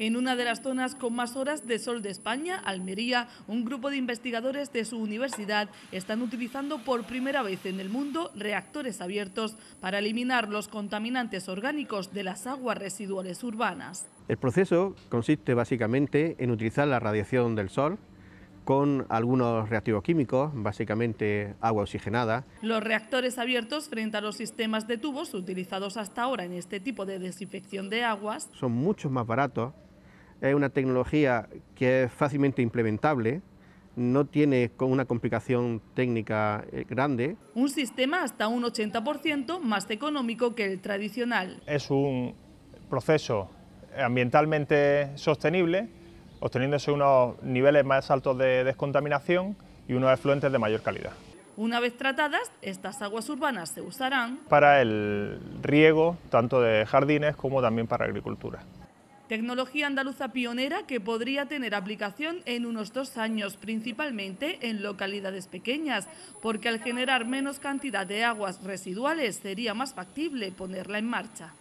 En una de las zonas con más horas de sol de España, Almería, un grupo de investigadores de su universidad están utilizando por primera vez en el mundo reactores abiertos para eliminar los contaminantes orgánicos de las aguas residuales urbanas. El proceso consiste básicamente en utilizar la radiación del sol con algunos reactivos químicos, básicamente agua oxigenada. Los reactores abiertos frente a los sistemas de tubos utilizados hasta ahora en este tipo de desinfección de aguas son mucho más baratos. Es una tecnología que es fácilmente implementable, no tiene una complicación técnica grande. Un sistema hasta un 80% más económico que el tradicional. Es un proceso ambientalmente sostenible, obteniéndose unos niveles más altos de descontaminación y unos efluentes de mayor calidad. Una vez tratadas, estas aguas urbanas se usarán para el riego, tanto de jardines como también para agricultura. Tecnología andaluza pionera que podría tener aplicación en unos 2 años, principalmente en localidades pequeñas, porque al generar menos cantidad de aguas residuales sería más factible ponerla en marcha.